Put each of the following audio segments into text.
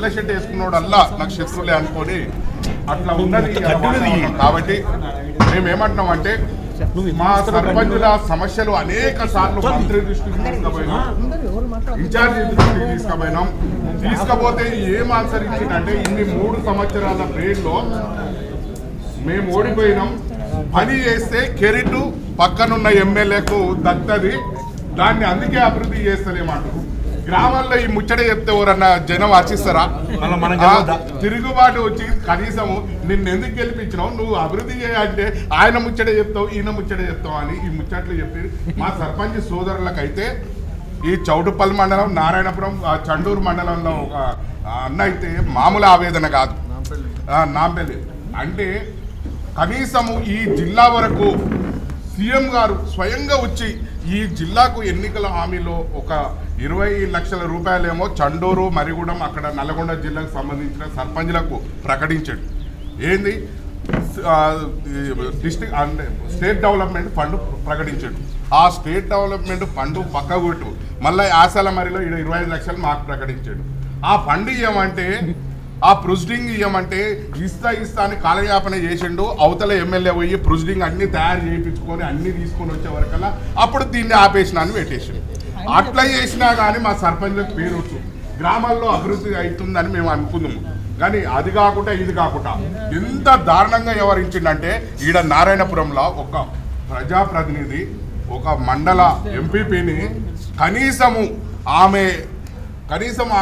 నల్ల షర్ట్ వేసుకున్నోడల్లా నాకు శత్రులే అనుకొని అట్లా ఉన్నది కాబట్టి మేము ఏమంటున్నాం అంటే మా సర్పంచుల సమస్యలు అనేక సార్లు మంత్రి దృష్టికి తీసుకుపోయినాం, ఇన్ఛార్జి దృష్టికి తీసుకుపోయినాం. తీసుకపోతే ఏం ఆన్సర్ ఇచ్చిందంటే ఇన్ని 3 సంవత్సరాల ప్రేడ్లో మేము ఓడిపోయినాం, పని చేస్తే కెరీర్ పక్కనున్న ఎమ్మెల్యేకు దత్తది, దాన్ని అందుకే అభివృద్ధి చేస్తలేమంటారు. గ్రామాల్లో ఈ ముచ్చట చెప్తే ఎవరన్నా జనం ఆశిస్తారా? తిరుగుబాటు వచ్చి కనీసము నిన్ను ఎందుకు గెలిపించినావు, నువ్వు అభివృద్ధి చేయాలంటే ఆయన ముచ్చట చెప్తావు, ఈయన ముచ్చట చెప్తావు అని ఈ ముచ్చట్లు చెప్పి మా సర్పంచ్ సోదరులకైతే ఈ చౌటుపల్లి మండలం, నారాయణపురం, చండూరు మండలంలో ఒక అన్న అయితే మామూలు ఆవేదన కాదు. నాంపల్లి అంటే కనీసము ఈ జిల్లా వరకు సీఎం గారు స్వయంగా వచ్చి ఈ జిల్లాకు ఎన్నికల హామీలో ఒక 20 లక్షల రూపాయలేమో చండూరు, మరిగూడెం, అక్కడ నల్గొండ జిల్లాకు సంబంధించిన సర్పంచ్లకు ప్రకటించాడు. ఏంది డిస్ట్రిక్ట్ అంటే స్టేట్ డెవలప్మెంట్ ఫండ్ ప్రకటించాడు. ఆ స్టేట్ డెవలప్మెంట్ ఫండ్ పక్కగొట్టు మళ్ళీ ఆశాలమరిలో 25 లక్షలు మాకు ప్రకటించాడు. ఆ ఫండ్ ఇవ్వమంటే, ఆ ప్రొసీడింగ్ ఇవ్వమంటే ఇస్తా అని కాలయాపన చేసిండు. అవతల ఎమ్మెల్యే పోయి ప్రొసీడింగ్ అన్ని తయారు చేయించుకొని అన్ని తీసుకొని వచ్చే వరకల్లా అప్పుడు దీన్ని ఆపేసిన అని పెట్టేసిండు. అట్లా చేసినా కానీ మా సర్పంచ్లకు పేరు గ్రామాల్లో అభివృద్ధి అవుతుందని మేము అనుకున్నాము. కానీ అది కాకుండా ఇది కాకుండా ఎంత దారుణంగా వ్యవహరించిందంటే ఈడ నారాయణపురంలో ఒక ప్రజాప్రతినిధి ఒక మండల ఎంపీపీని కనీసం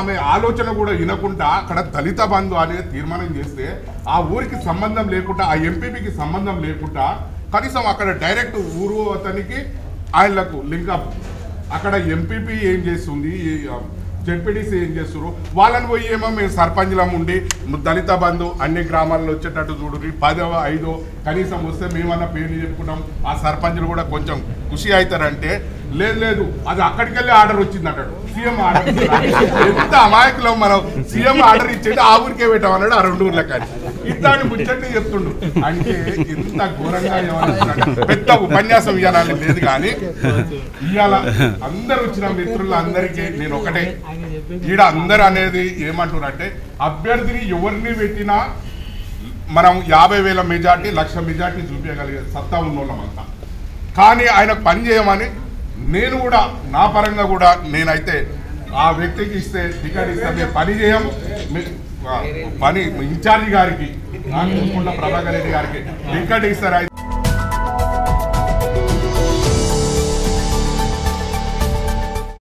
ఆమె ఆలోచన కూడా వినకుండా అక్కడ దళిత బంధు అనే తీర్మానం చేస్తే ఆ ఊరికి సంబంధం లేకుండా, ఆ ఎంపీపీకి సంబంధం లేకుండా కనీసం అక్కడ డైరెక్ట్ ఊరు అతనికి ఆయనకు లింకప్. అక్కడ ఎంపీపీ ఏం చేస్తుంది, జెడ్పీడీసీ ఏం చేస్తున్నారు, వాళ్ళని పోయి ఏమో మేము సర్పంచ్లం ఉండి దళిత బంధు అన్ని గ్రామాల్లో వచ్చేటట్టు చూడండి, 10వ 5వ కనీసం వస్తే మేమన్నా పేర్లు చెప్పుకున్నాం, ఆ సర్పంచ్లు కూడా కొంచెం ఖుషి అవుతారంటే లేదు లేదు అది అక్కడికి వెళ్ళి ఆర్డర్ వచ్చింది అంటాడు. సీఎం ఆర్డర్ ఎంత అమాయకులం మనం, సీఎం ఆర్డర్ ఇచ్చేది ఆ ఊరికే పెట్టామన్నాడు ఆ 2 ఊర్ల కానీ ఇట్లాంటి ముచ్చట్ని చెప్తుండు. అంటే ఇంత ఘోరంగా పెద్ద ఉపన్యాసం ఇవ్వాలని లేదు కానీ ఇవాళ అందరు వచ్చిన మిత్రులు అందరికీ నేను ఒకటే, ఈడ అందరు అనేది ఏమంటున్నారంటే అభ్యర్థిని ఎవరిని పెట్టినా మనం 50,000 మెజార్టీ, 1,00,000 మెజార్టీ చూపించగలిగే సత్తా ఉన్నోళ్ళమంతా. కానీ ఆయనకు పని చేయమని నేను కూడా నా పరంగా కూడా నేనైతే ఆ వ్యక్తికి ఇస్తే టికెట్ ఇస్తే మేము పని చేయము, పని ఇన్ఛార్జి గారికి, నాగేశ్వర ప్రభాకర్ రెడ్డి గారికి టికెట్ ఇస్తారు.